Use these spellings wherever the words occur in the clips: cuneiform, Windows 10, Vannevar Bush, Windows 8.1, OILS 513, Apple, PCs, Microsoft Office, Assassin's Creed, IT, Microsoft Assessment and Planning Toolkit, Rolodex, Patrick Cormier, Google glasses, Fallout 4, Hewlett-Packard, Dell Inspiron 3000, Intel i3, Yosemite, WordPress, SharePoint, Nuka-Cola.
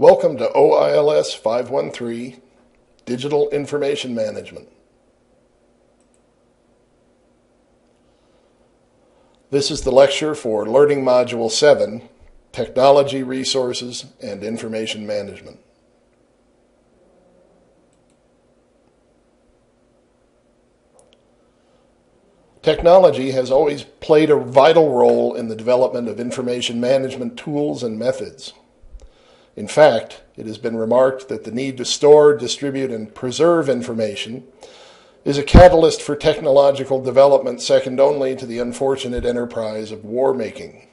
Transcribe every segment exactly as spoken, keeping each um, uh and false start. Welcome to O I L S five one three, Digital Information Management. This is the lecture for Learning Module seven, Technology Resources and Information Management. Technology has always played a vital role in the development of information management tools and methods. In fact, it has been remarked that the need to store, distribute, and preserve information is a catalyst for technological development second only to the unfortunate enterprise of war-making.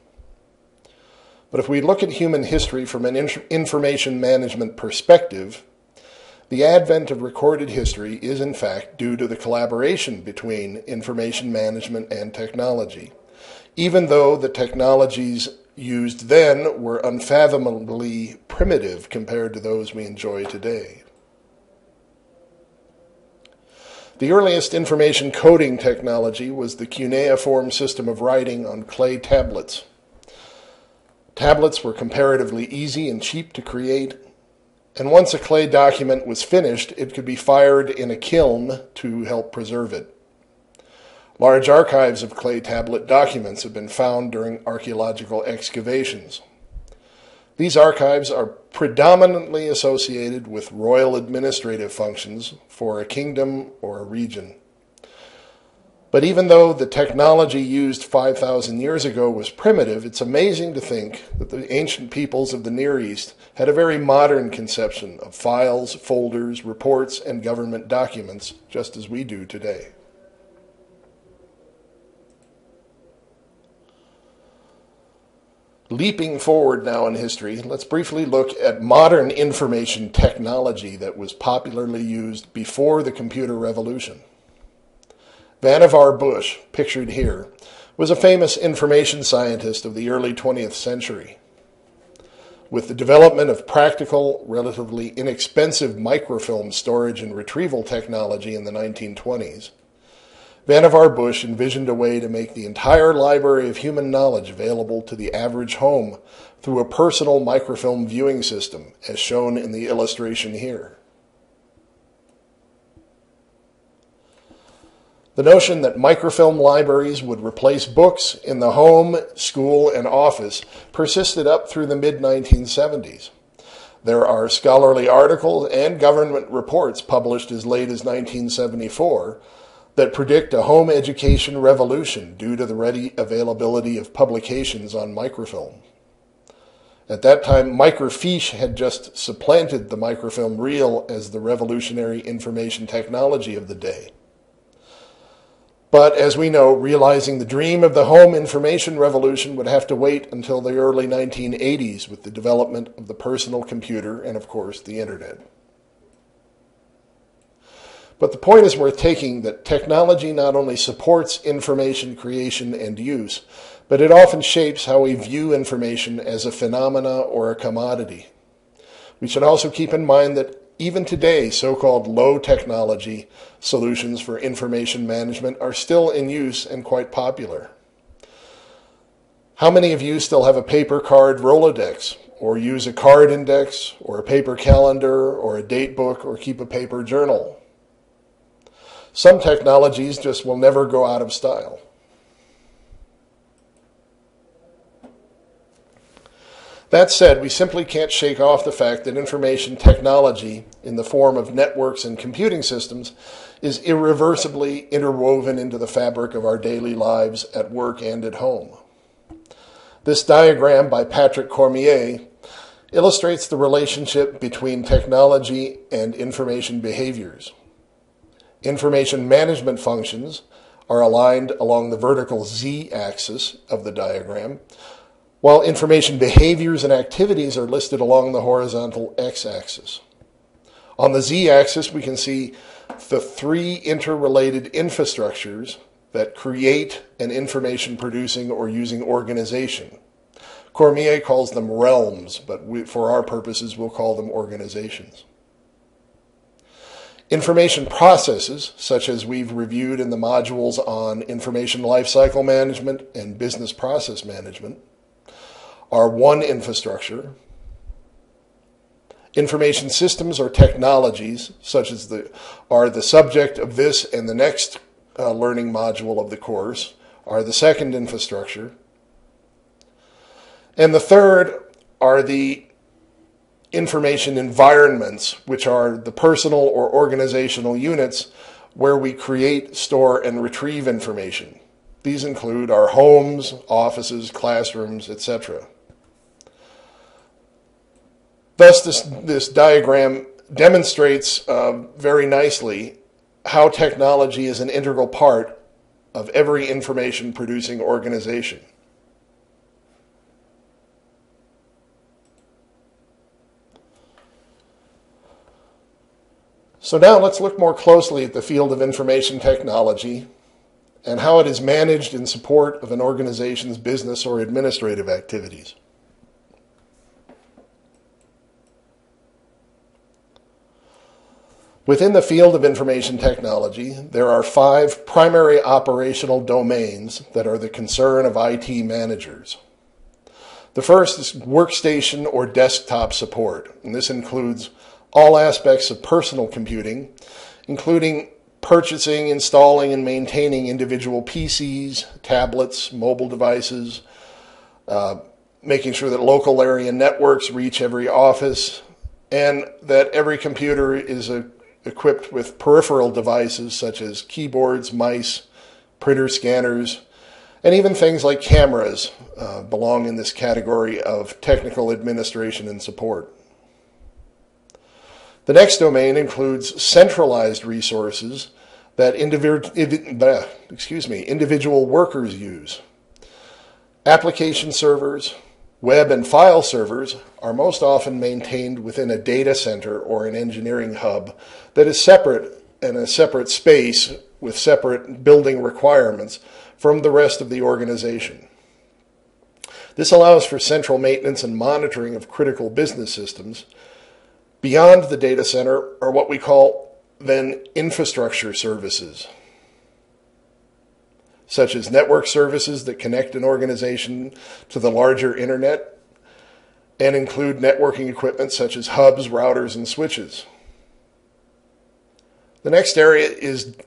But if we look at human history from an information management perspective, the advent of recorded history is in fact due to the collaboration between information management and technology, even though the technologies used then were unfathomably primitive compared to those we enjoy today. The earliest information coding technology was the cuneiform system of writing on clay tablets. Tablets were comparatively easy and cheap to create, and once a clay document was finished, it could be fired in a kiln to help preserve it. Large archives of clay tablet documents have been found during archaeological excavations. These archives are predominantly associated with royal administrative functions for a kingdom or a region. But even though the technology used five thousand years ago was primitive, it's amazing to think that the ancient peoples of the Near East had a very modern conception of files, folders, reports, and government documents, just as we do today. Leaping forward now in history, let's briefly look at modern information technology that was popularly used before the computer revolution. Vannevar Bush, pictured here, was a famous information scientist of the early twentieth century. With the development of practical, relatively inexpensive microfilm storage and retrieval technology in the nineteen twenties, Vannevar Bush envisioned a way to make the entire library of human knowledge available to the average home through a personal microfilm viewing system, as shown in the illustration here. The notion that microfilm libraries would replace books in the home, school, and office persisted up through the mid nineteen seventies. There are scholarly articles and government reports published as late as nineteen seventy-four that predict a home education revolution due to the ready availability of publications on microfilm. At that time, microfiche had just supplanted the microfilm reel as the revolutionary information technology of the day. But as we know, realizing the dream of the home information revolution would have to wait until the early nineteen eighties with the development of the personal computer and, of course, the internet. But the point is worth taking that technology not only supports information creation and use, but it often shapes how we view information as a phenomena or a commodity. We should also keep in mind that even today, so-called low-technology solutions for information management are still in use and quite popular. How many of you still have a paper card Rolodex, or use a card index, or a paper calendar, or a date book, or keep a paper journal? Some technologies just will never go out of style. That said, we simply can't shake off the fact that information technology in the form of networks and computing systems is irreversibly interwoven into the fabric of our daily lives at work and at home. This diagram by Patrick Cormier illustrates the relationship between technology and information behaviors. Information management functions are aligned along the vertical z-axis of the diagram, while information behaviors and activities are listed along the horizontal x-axis. On the z-axis, we can see the three interrelated infrastructures that create an information-producing or using organization. Cormier calls them realms, but we, for our purposes, we'll call them organizations. Information processes, such as we've reviewed in the modules on information lifecycle management and business process management, are one infrastructure. Information systems or technologies, such as the, are the subject of this and the next uh, learning module of the course, are the second infrastructure. And the third are the information environments, which are the personal or organizational units where we create, store, and retrieve information. These include our homes, offices, classrooms, et cetera. Thus, this, this diagram demonstrates uh, very nicely how technology is an integral part of every information-producing organization. So now let's look more closely at the field of information technology and how it is managed in support of an organization's business or administrative activities. Within the field of information technology, there are five primary operational domains that are the concern of I T managers. The first is workstation or desktop support, and this includes all aspects of personal computing, including purchasing, installing, and maintaining individual P Cs, tablets, mobile devices, uh, making sure that local area networks reach every office, and that every computer is uh, equipped with peripheral devices such as keyboards, mice, printer scanners, and even things like cameras uh, belong in this category of technical administration and support. The next domain includes centralized resources that individual, excuse me, individual workers use. Application servers, web and file servers are most often maintained within a data center or an engineering hub that is separate and a separate space with separate building requirements from the rest of the organization. This allows for central maintenance and monitoring of critical business systems. Beyond the data center are what we call then infrastructure services, such as network services that connect an organization to the larger internet and include networking equipment such as hubs, routers, and switches. The next area is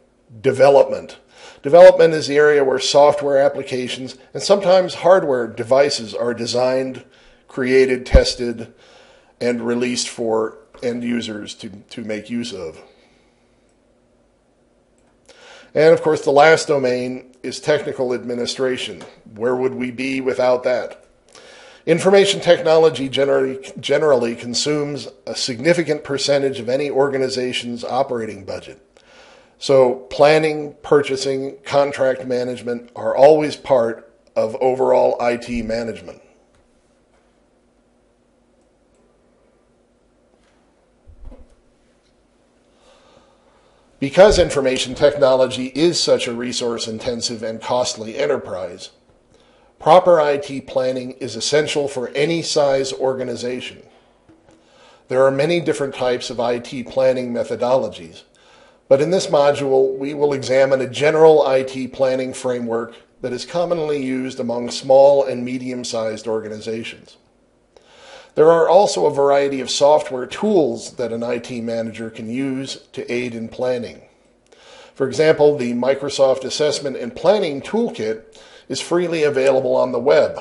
development. Development is the area where software applications and sometimes hardware devices are designed, created, tested, and released for end users to, to make use of. And of course the last domain is technical administration. Where would we be without that? Information technology generally, generally consumes a significant percentage of any organization's operating budget. So planning, purchasing, contract management are always part of overall I T management. Because information technology is such a resource-intensive and costly enterprise, proper I T planning is essential for any size organization. There are many different types of I T planning methodologies, but in this module we will examine a general I T planning framework that is commonly used among small and medium-sized organizations. There are also a variety of software tools that an I T manager can use to aid in planning. For example, the Microsoft Assessment and Planning Toolkit is freely available on the web.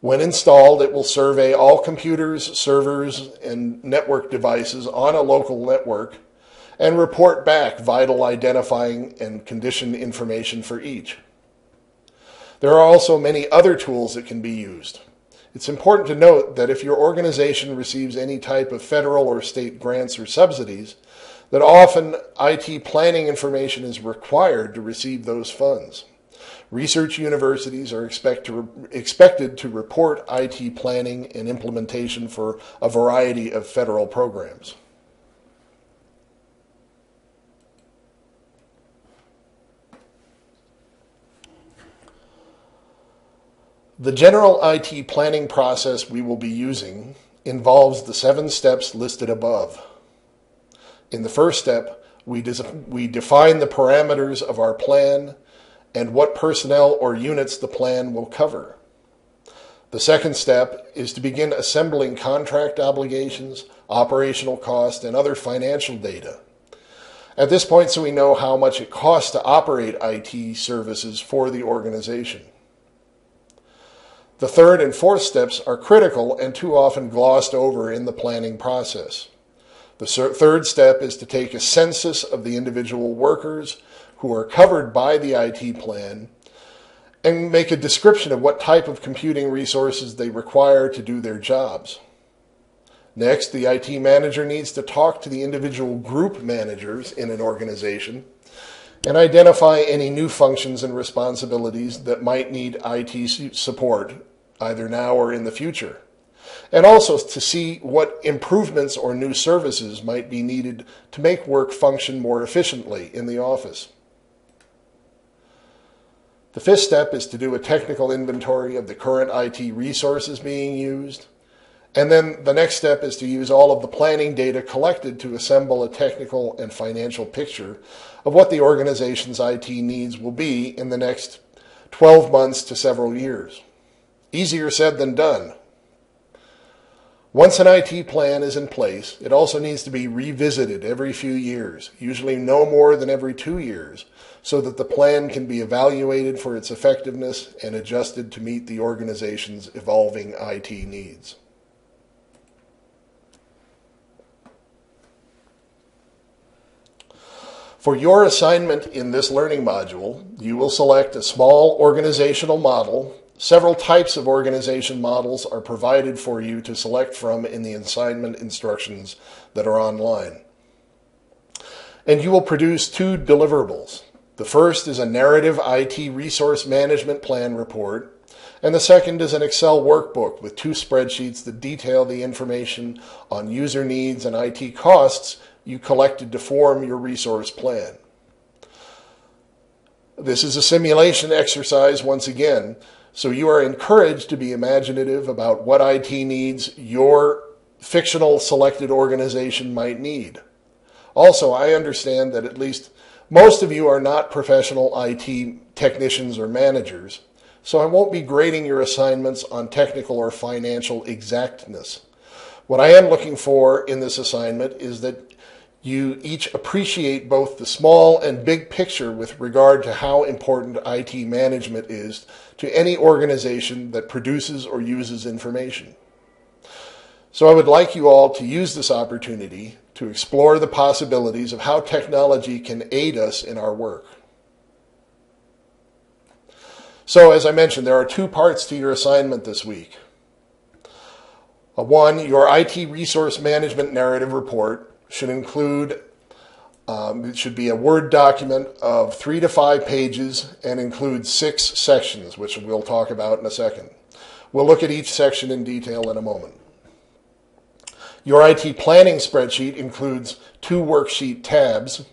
When installed, it will survey all computers, servers, and network devices on a local network and report back vital identifying and condition information for each. There are also many other tools that can be used. It's important to note that if your organization receives any type of federal or state grants or subsidies, that often I T planning information is required to receive those funds. Research universities are expect to, expected to report I T planning and implementation for a variety of federal programs. The general I T planning process we will be using involves the seven steps listed above. In the first step, we, we define the parameters of our plan and what personnel or units the plan will cover. The second step is to begin assembling contract obligations, operational cost, and other financial data. At this point, so we know how much it costs to operate I T services for the organization. The third and fourth steps are critical and too often glossed over in the planning process. The third step is to take a census of the individual workers who are covered by the I T plan and make a description of what type of computing resources they require to do their jobs. Next, the I T manager needs to talk to the individual group managers in an organization and identify any new functions and responsibilities that might need I T support, either now or in the future, and also to see what improvements or new services might be needed to make work function more efficiently in the office. The fifth step is to do a technical inventory of the current I T resources being used. And then the next step is to use all of the planning data collected to assemble a technical and financial picture of what the organization's I T needs will be in the next twelve months to several years. Easier said than done. Once an I T plan is in place, it also needs to be revisited every few years, usually no more than every two years, so that the plan can be evaluated for its effectiveness and adjusted to meet the organization's evolving I T needs. For your assignment in this learning module, you will select a small organizational model. Several types of organization models are provided for you to select from in the assignment instructions that are online. And you will produce two deliverables. The first is a narrative I T resource management plan report, and the second is an Excel workbook with two spreadsheets that detail the information on user needs and I T costs you collected to form your resource plan. This is a simulation exercise once again, so you are encouraged to be imaginative about what I T needs your fictional selected organization might need. Also, I understand that at least most of you are not professional I T technicians or managers, so I won't be grading your assignments on technical or financial exactness. What I am looking for in this assignment is that you each appreciate both the small and big picture with regard to how important I T management is to any organization that produces or uses information. So I would like you all to use this opportunity to explore the possibilities of how technology can aid us in our work. So, as I mentioned, there are two parts to your assignment this week. One, your I T resource management narrative report should include, um, it should be a Word document of three to five pages and include six sections, which we'll talk about in a second. We'll look at each section in detail in a moment. Your I T planning spreadsheet includes two worksheet tabs.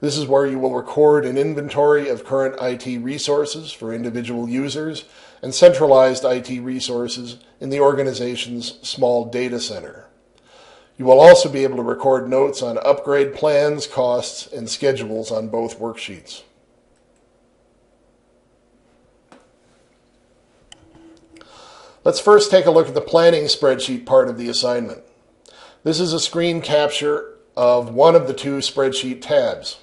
This is where you will record an inventory of current I T resources for individual users and centralized I T resources in the organization's small data center. You will also be able to record notes on upgrade plans, costs, and schedules on both worksheets. Let's first take a look at the planning spreadsheet part of the assignment. This is a screen capture of one of the two spreadsheet tabs.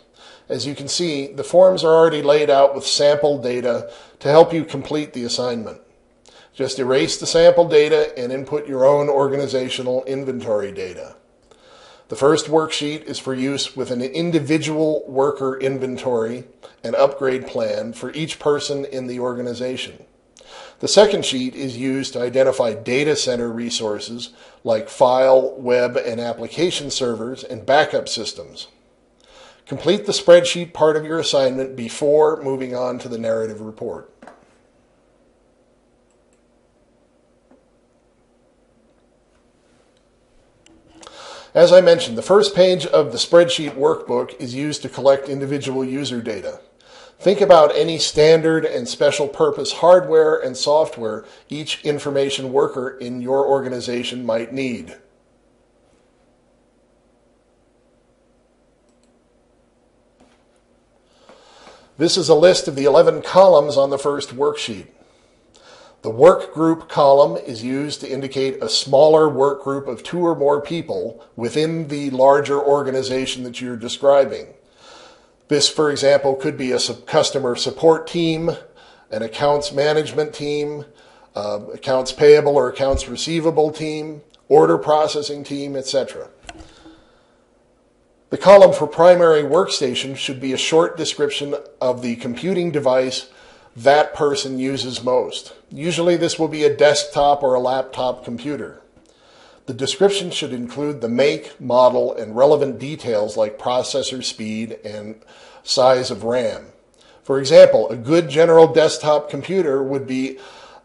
As you can see, the forms are already laid out with sample data to help you complete the assignment. Just erase the sample data and input your own organizational inventory data. The first worksheet is for use with an individual worker inventory and upgrade plan for each person in the organization. The second sheet is used to identify data center resources like file, web, and application servers and backup systems. Complete the spreadsheet part of your assignment before moving on to the narrative report. As I mentioned, the first page of the spreadsheet workbook is used to collect individual user data. Think about any standard and special purpose hardware and software each information worker in your organization might need. This is a list of the eleven columns on the first worksheet. The work group column is used to indicate a smaller work group of two or more people within the larger organization that you're describing. This, for example, could be a customer support team, an accounts management team, uh, accounts payable or accounts receivable team, order processing team, et cetera. The column for primary workstation should be a short description of the computing device that person uses most. Usually this will be a desktop or a laptop computer. The description should include the make, model, and relevant details like processor speed and size of RAM. For example, a good general desktop computer would be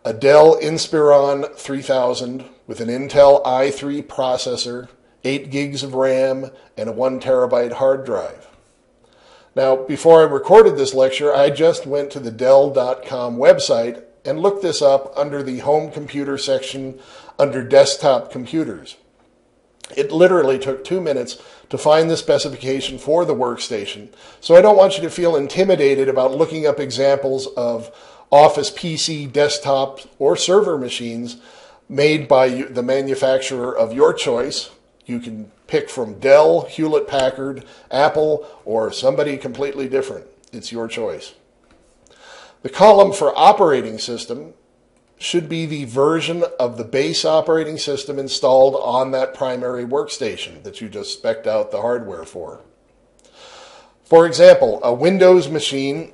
a Dell Inspiron three thousand with an Intel i three processor, eight gigs of RAM, and a one terabyte hard drive. Now, before I recorded this lecture, I just went to the Dell dot com website and looked this up under the Home Computer section under Desktop Computers. It literally took two minutes to find the specification for the workstation, so I don't want you to feel intimidated about looking up examples of Office P C, desktop, or server machines made by the manufacturer of your choice. You can pick from Dell, Hewlett-Packard, Apple, or somebody completely different. It's your choice. The column for operating system should be the version of the base operating system installed on that primary workstation that you just spec'd out the hardware for. For example, a Windows machine,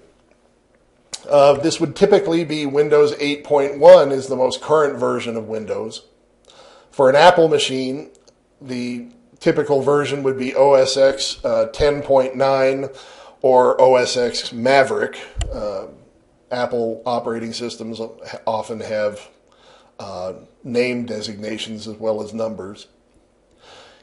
uh, this would typically be Windows eight point one is the most current version of Windows. For an Apple machine, the typical version would be O S X uh, ten point nine or O S X Maverick. Uh, Apple operating systems often have uh, name designations as well as numbers.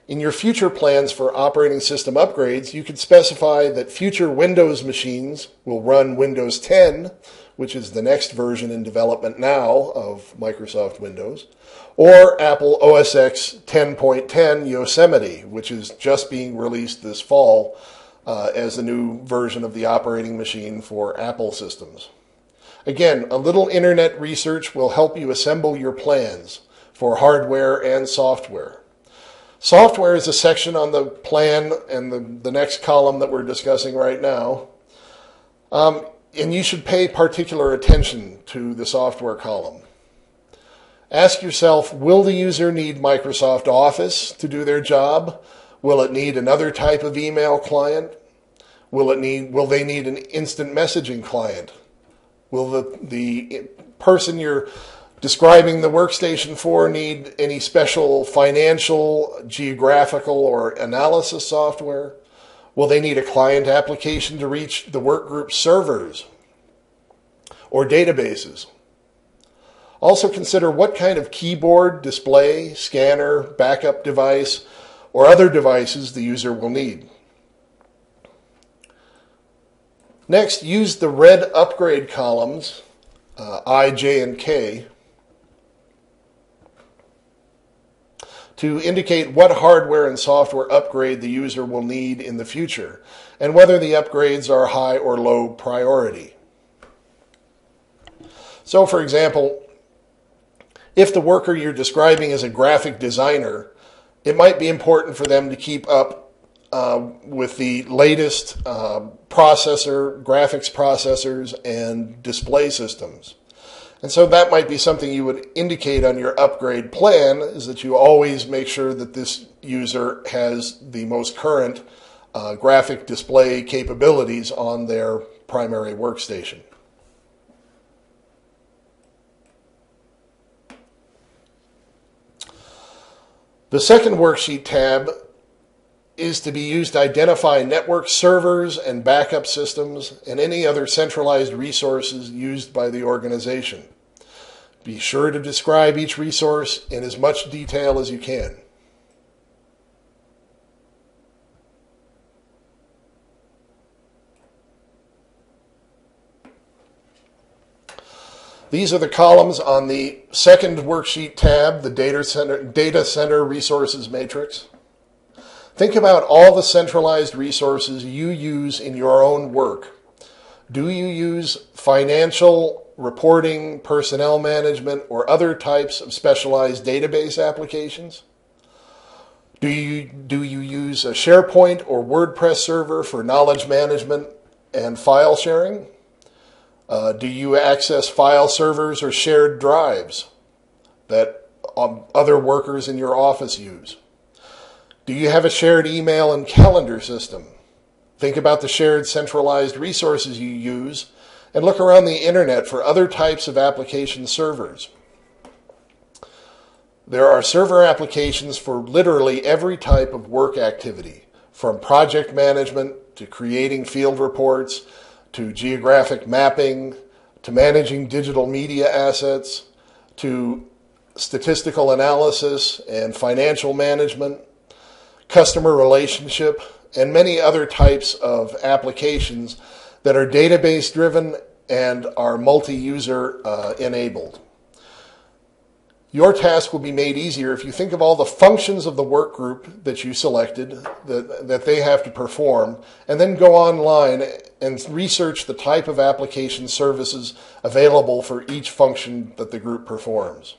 In your future plans for operating system upgrades, you could specify that future Windows machines will run Windows ten, which is the next version in development now of Microsoft Windows, or Apple O S X ten point ten Yosemite, which is just being released this fall uh, as the new version of the operating machine for Apple systems. Again, a little internet research will help you assemble your plans for hardware and software. Software is a section on the plan and the, the next column that we're discussing right now. Um, and you should pay particular attention to the software column. Ask yourself, will the user need Microsoft Office to do their job? Will it need another type of email client? Will it need, will they need an instant messaging client? Will the, the person you're describing the workstation for need any special financial, geographical, or analysis software? Will they need a client application to reach the workgroup servers or databases? Also consider what kind of keyboard, display, scanner, backup device, or other devices the user will need. Next, use the red upgrade columns, uh, I, J, and K, to indicate what hardware and software upgrade the user will need in the future, and whether the upgrades are high or low priority. So, for example, if the worker you're describing is a graphic designer, it might be important for them to keep up Uh, with the latest uh, processor, graphics processors, and display systems. And so that might be something you would indicate on your upgrade plan, is that you always make sure that this user has the most current uh, graphic display capabilities on their primary workstation. The second worksheet tab is to be used to identify network servers and backup systems and any other centralized resources used by the organization. Be sure to describe each resource in as much detail as you can. These are the columns on the second worksheet tab, the Data Center, Data Center Resources Matrix. Think about all the centralized resources you use in your own work. Do you use financial reporting, personnel management, or other types of specialized database applications? Do you, do you use a SharePoint or WordPress server for knowledge management and file sharing? Uh, do you access file servers or shared drives that um, other workers in your office use? Do you have a shared email and calendar system? Think about the shared centralized resources you use and look around the internet for other types of application servers. There are server applications for literally every type of work activity, from project management to creating field reports to geographic mapping to managing digital media assets to statistical analysis and financial management, customer relationship, and many other types of applications that are database driven and are multi-user uh, enabled. Your task will be made easier if you think of all the functions of the work group that you selected that, that they have to perform, and then go online and research the type of application services available for each function that the group performs.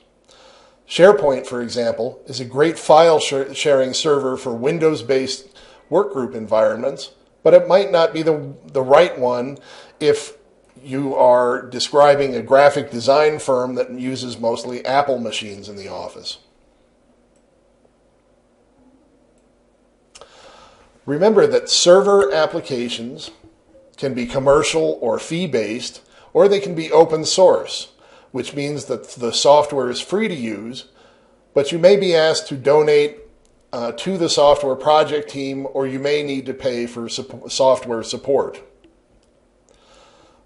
SharePoint, for example, is a great file sh- sharing server for Windows-based workgroup environments, but it might not be the, the right one if you are describing a graphic design firm that uses mostly Apple machines in the office. Remember that server applications can be commercial or fee-based, or they can be open source, which means that the software is free to use, but you may be asked to donate uh, to the software project team, or you may need to pay for sup- software support.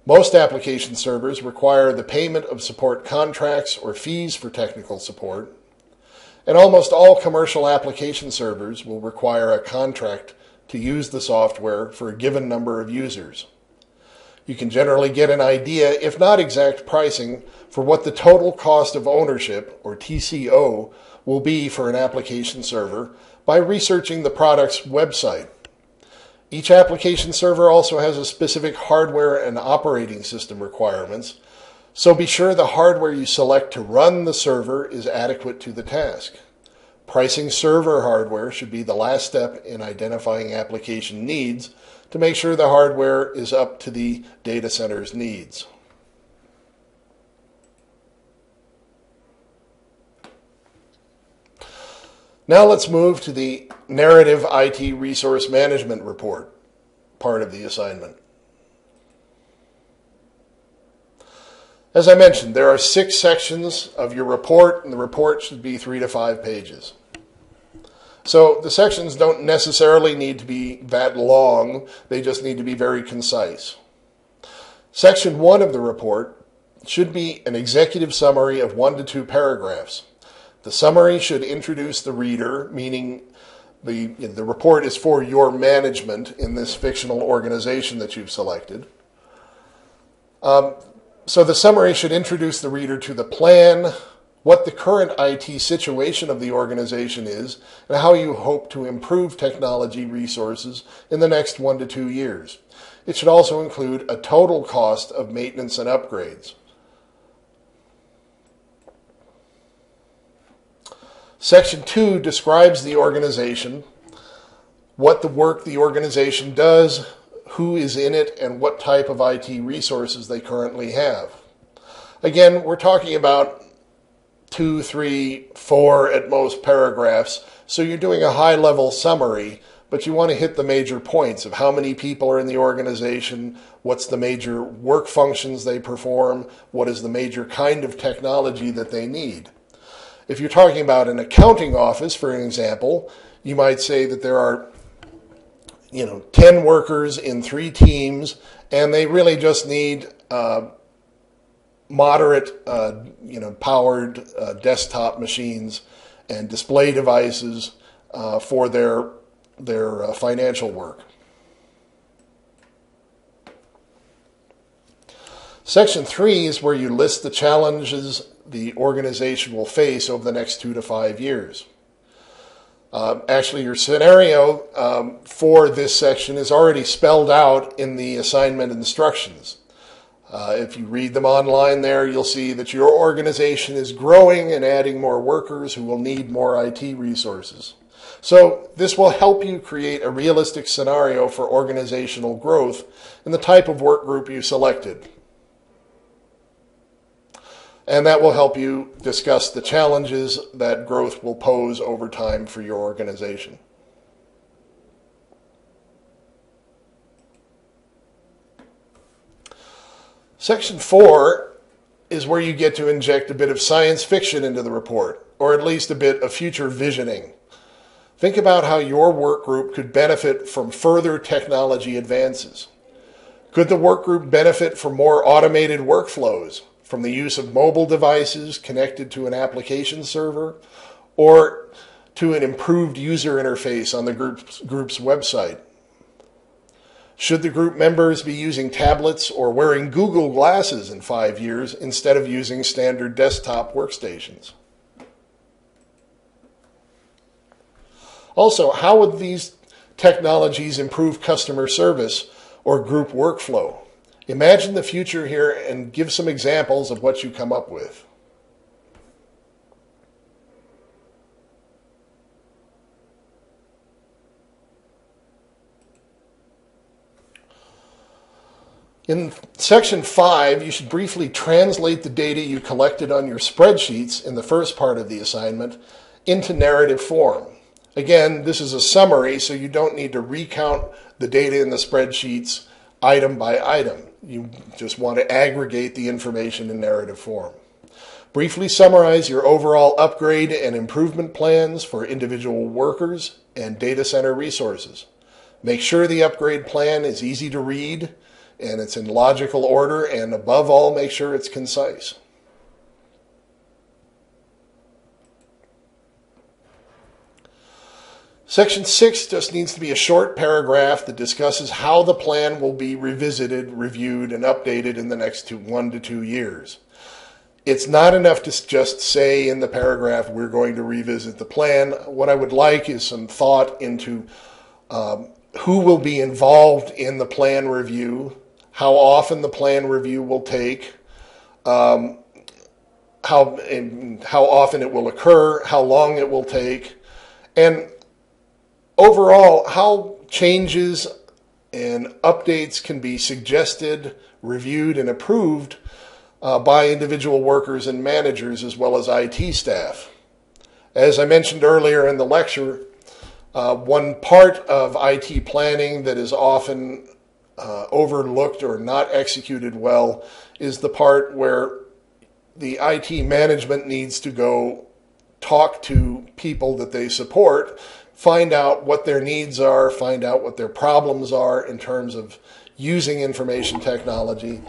Most application servers require the payment of support contracts or fees for technical support, and almost all commercial application servers will require a contract to use the software for a given number of users. You can generally get an idea, if not exact pricing, for what the total cost of ownership, or T C O, will be for an application server by researching the product's website. Each application server also has a specific hardware and operating system requirements, so be sure the hardware you select to run the server is adequate to the task. Pricing server hardware should be the last step in identifying application needs to make sure the hardware is up to the data center's needs. Now let's move to the Narrative I T Resource Management Report part of the assignment. As I mentioned, there are six sections of your report, and the report should be three to five pages. So the sections don't necessarily need to be that long, they just need to be very concise. Section one of the report should be an executive summary of one to two paragraphs. The summary should introduce the reader, meaning the, the report is for your management in this fictional organization that you've selected. Um, so the summary should introduce the reader to the plan, what the current I T situation of the organization is, and how you hope to improve technology resources in the next one to two years. It should also include a total cost of maintenance and upgrades. Section two describes the organization, what the work the organization does, who is in it, and what type of I T resources they currently have. Again, we're talking about two, three, four at most paragraphs, so you're doing a high-level summary, but you want to hit the major points of how many people are in the organization, what's the major work functions they perform, what is the major kind of technology that they need. If you're talking about an accounting office, for an example, you might say that there are, you know, ten workers in three teams, and they really just need uh, moderate, uh, you know, powered uh, desktop machines and display devices uh, for their their uh, financial work. Section three is where you list the challenges the organization will face over the next two to five years. Uh, actually, your scenario um, for this section is already spelled out in the assignment instructions. Uh, if you read them online there, you'll see that your organization is growing and adding more workers who will need more I T resources. So this will help you create a realistic scenario for organizational growth and the type of work group you selected. And that will help you discuss the challenges that growth will pose over time for your organization. Section four is where you get to inject a bit of science fiction into the report, or at least a bit of future visioning. Think about how your work group could benefit from further technology advances. Could the work group benefit from more automated workflows, from the use of mobile devices connected to an application server, or to an improved user interface on the group's, group's website? Should the group members be using tablets or wearing Google glasses in five years instead of using standard desktop workstations? Also, how would these technologies improve customer service or group workflow? Imagine the future here and give some examples of what you come up with. In section five, you should briefly translate the data you collected on your spreadsheets in the first part of the assignment into narrative form. Again, this is a summary, so you don't need to recount the data in the spreadsheets item by item. You just want to aggregate the information in narrative form. Briefly summarize your overall upgrade and improvement plans for individual workers and data center resources. Make sure the upgrade plan is easy to read, and it's in logical order, and above all, make sure it's concise. Section six just needs to be a short paragraph that discusses how the plan will be revisited, reviewed, and updated in the next two, one to two years. It's not enough to just say in the paragraph, we're going to revisit the plan. What I would like is some thought into um, who will be involved in the plan review, how often the plan review will take, um, how, and how often it will occur, how long it will take, and overall, how changes and updates can be suggested, reviewed, and approved uh, by individual workers and managers as well as I T staff. As I mentioned earlier in the lecture, uh, one part of I T planning that is often uh, overlooked or not executed well is the part where the I T management needs to go talk to people that they support, find out what their needs are, find out what their problems are in terms of using information technology,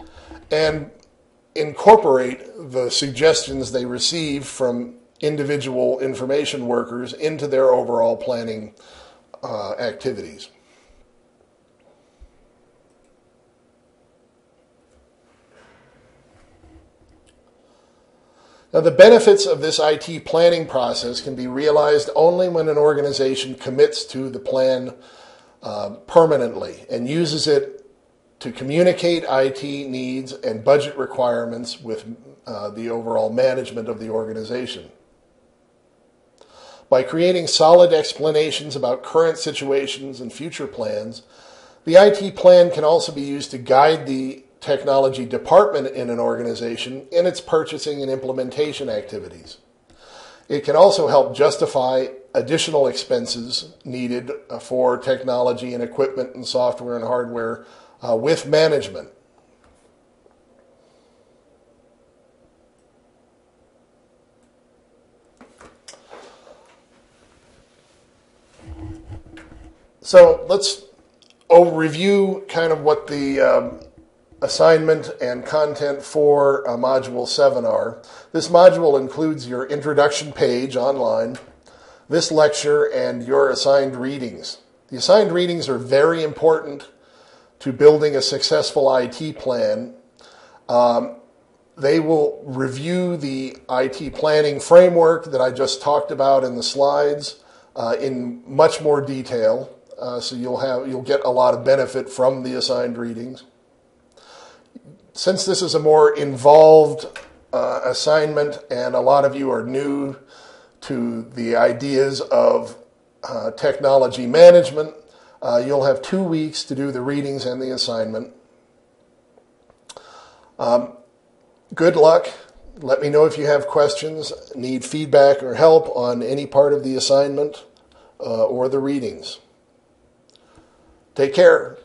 and incorporate the suggestions they receive from individual information workers into their overall planning uh, activities. Now, the benefits of this I T planning process can be realized only when an organization commits to the plan uh, permanently and uses it to communicate I T needs and budget requirements with uh, the overall management of the organization. By creating solid explanations about current situations and future plans, the I T plan can also be used to guide the technology department in an organization in its purchasing and implementation activities. It can also help justify additional expenses needed for technology and equipment and software and hardware uh, with management. So let's review kind of what the um, assignment and content for uh, Module seven are. This module includes your introduction page online, this lecture, and your assigned readings. The assigned readings are very important to building a successful I T plan. Um, they will review the I T planning framework that I just talked about in the slides uh, in much more detail, uh, so you'll have, you'll get a lot of benefit from the assigned readings. Since this is a more involved uh, assignment and a lot of you are new to the ideas of uh, technology management, uh, you'll have two weeks to do the readings and the assignment. Um, good luck. Let me know if you have questions, need feedback or help on any part of the assignment uh, or the readings. Take care.